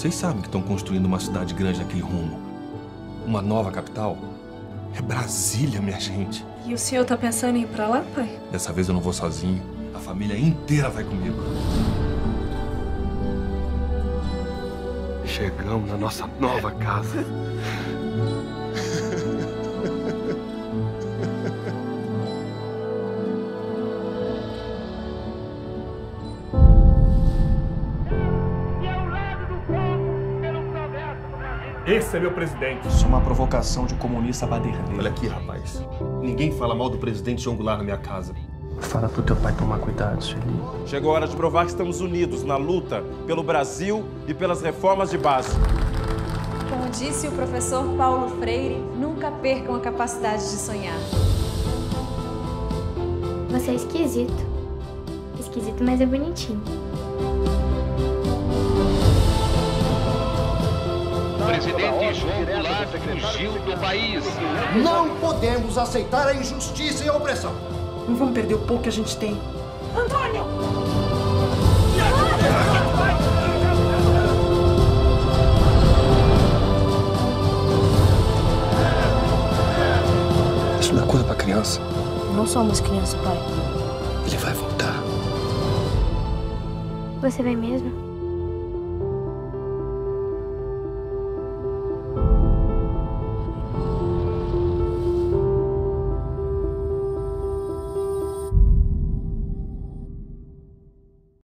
Vocês sabem que estão construindo uma cidade grande naquele rumo. Uma nova capital. É Brasília, minha gente. E o senhor tá pensando em ir pra lá, pai? Dessa vez eu não vou sozinho. A família inteira vai comigo. Chegamos na nossa nova casa. Esse é meu presidente. Isso é uma provocação de comunista baderneiro. Olha aqui, rapaz. Ninguém fala mal do presidente João Goulart na minha casa. Fala pro teu pai tomar cuidado, Sueli. Chegou a hora de provar que estamos unidos na luta pelo Brasil e pelas reformas de base. Como disse o professor Paulo Freire, nunca percam a capacidade de sonhar. Você é esquisito. Esquisito, mas é bonitinho. Presidente João Goulart fugiu do país. Não podemos aceitar a injustiça e a opressão. Não vamos perder o pouco que a gente tem. Antônio! Isso não é coisa pra criança. Não somos criança, pai. Ele vai voltar. Você vai mesmo?